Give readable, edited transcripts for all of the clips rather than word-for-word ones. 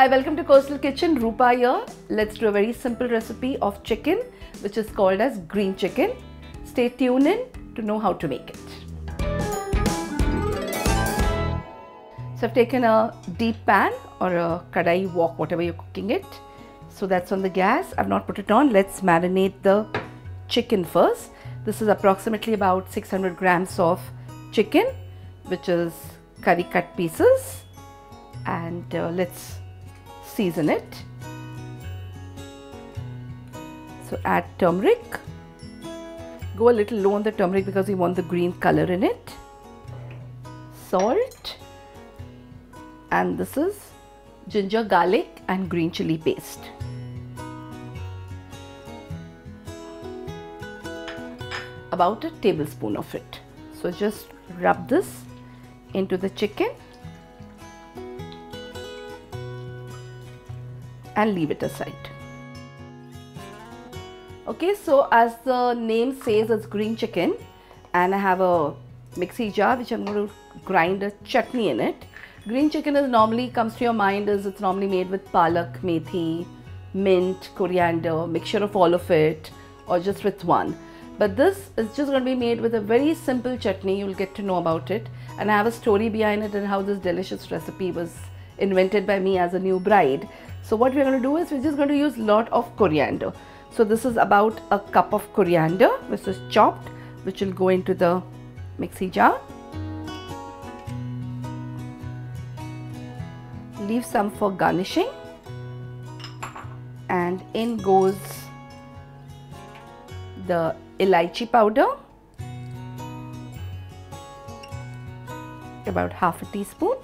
Hi, welcome to Coastal Kitchen. Rupa here. Let's do a very simple recipe of chicken which is called as green chicken. Stay tuned in to know how to make it. So I've taken a deep pan or a kadai wok, whatever you're cooking it. So that's on the gas. I've not put it on. Let's marinate the chicken first. This is approximately about 600 grams of chicken, which is curry cut pieces, and let's season it. So add turmeric. Go a little low on the turmeric because you want the green color in it. Salt, and this is ginger, garlic and green chili paste. About a tablespoon of it. So just rub this into the chicken and leave it aside. Okay, so as the name says, it's green chicken, and I have a mixie jar which I'm going to grind a chutney in it. Green chicken is normally comes to your mind as it's normally made with palak, methi, mint, coriander, mixture of all of it, or just with one. But this is just going to be made with a very simple chutney. You'll get to know about it, and I have a story behind it and how this delicious recipe was invented by me as a new bride. So what we're going to do is we're just going to use a lot of coriander. So this is about a cup of coriander which is chopped, which will go into the mixie jar. Leave some for garnishing, and in goes the elaichi powder, about half a teaspoon,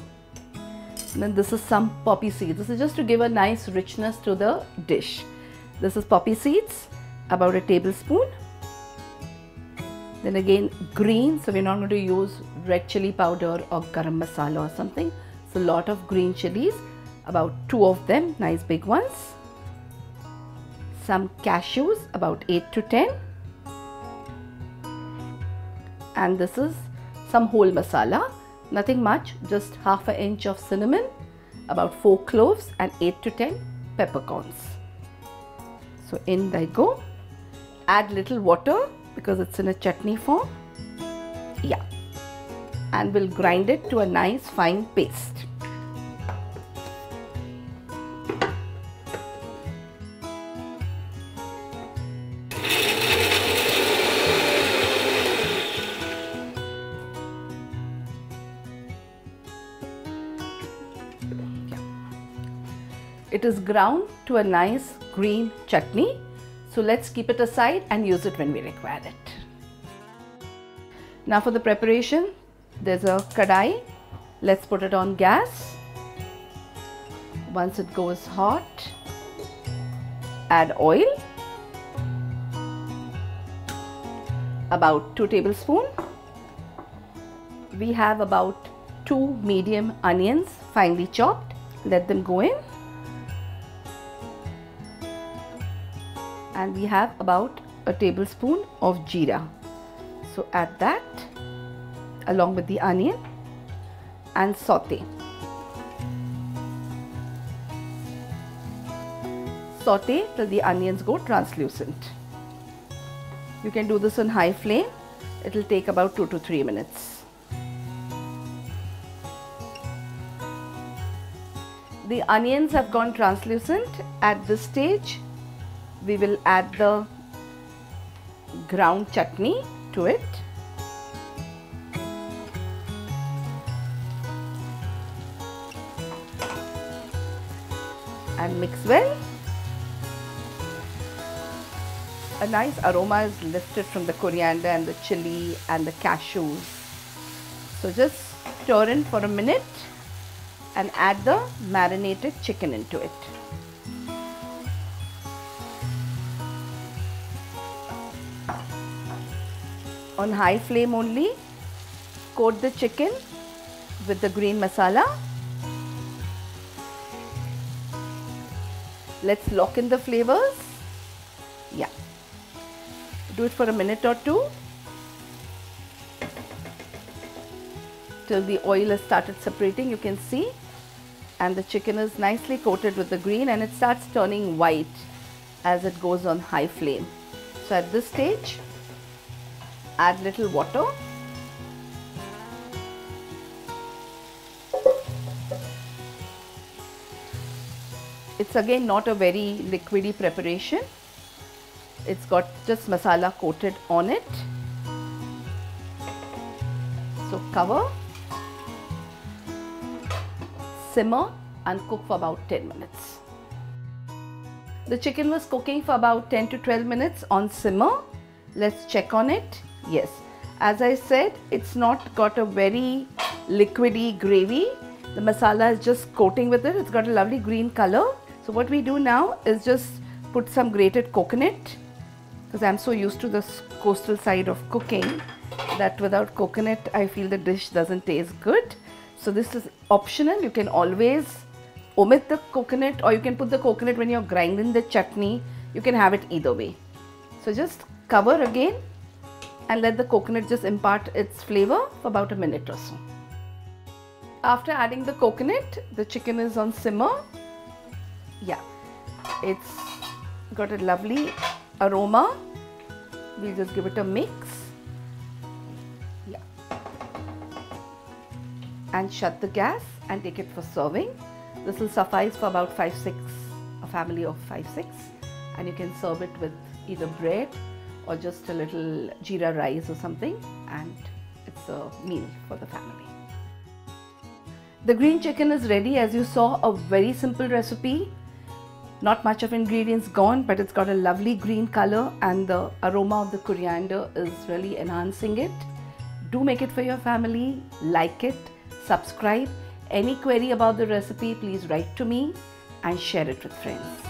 and then this is some poppy seeds. This is just to give a nice richness to the dish. This is poppy seeds, about a tablespoon. Then again green, so we're not going to use red chili powder or garam masala or something. So a lot of green chilies, about 2 of them, nice big ones. Some cashews, about 8 to 10, and this is some whole masala, nothing much, just half an inch of cinnamon, about 4 cloves and 8 to 10 peppercorns. So in they go. Add little water because it's in a chutney form. Yeah, and we'll grind it to a nice fine paste. It is ground to a nice green chutney. So let's keep it aside and use it when we require it. Now for the preparation, there's a kadai. Let's put it on gas. Once it goes hot, add oil, about 2 tablespoons. We have about 2 medium onions finely chopped. Let them go in. And we have about a tablespoon of jeera. So add that along with the onion and saute. Saute till the onions go translucent. You can do this on high flame. It will take about 2 to 3 minutes. The onions have gone translucent. At this stage, we will add the ground chutney to it. And mix well. A nice aroma is lifted from the coriander and the chili and the cashews. So just stir in for a minute and add the marinated chicken into it. On high flame only, coat the chicken with the green masala. Let's lock in the flavors. Yeah, do it for a minute or two till the oil has started separating. You can see and the chicken is nicely coated with the green and it starts turning white as it goes on high flame. So at this stage, add little water. It's again not a very liquidy preparation. It's got just masala coated on it. So cover, simmer and cook for about 10 minutes. The chicken was cooking for about 10 to 12 minutes on simmer. Let's check on it. Yes, as I said, it's not got a very liquidy gravy. The masala is just coating with it. It's got a lovely green color. So what we do now is just put some grated coconut, because I'm so used to the coastal side of cooking that without coconut I feel the dish doesn't taste good. So this is optional. You can always omit the coconut, or you can put the coconut when you're grinding the chutney. You can have it either way. So just cover again and let the coconut just impart its flavor for about a minute or so. After adding the coconut, the chicken is on simmer. Yeah, it's got a lovely aroma. We'll just give it a mix. Yeah. And shut the gas and take it for serving. This will suffice for about a family of 5-6, and you can serve it with either bread or just a little jeera rice or something, and it's a meal for the family. The green chicken is ready. As you saw, a very simple recipe. Not much of ingredients gone, but it's got a lovely green color and the aroma of the coriander is really enhancing it. Do make it for your family, like it, subscribe. Any query about the recipe, please write to me and share it with friends.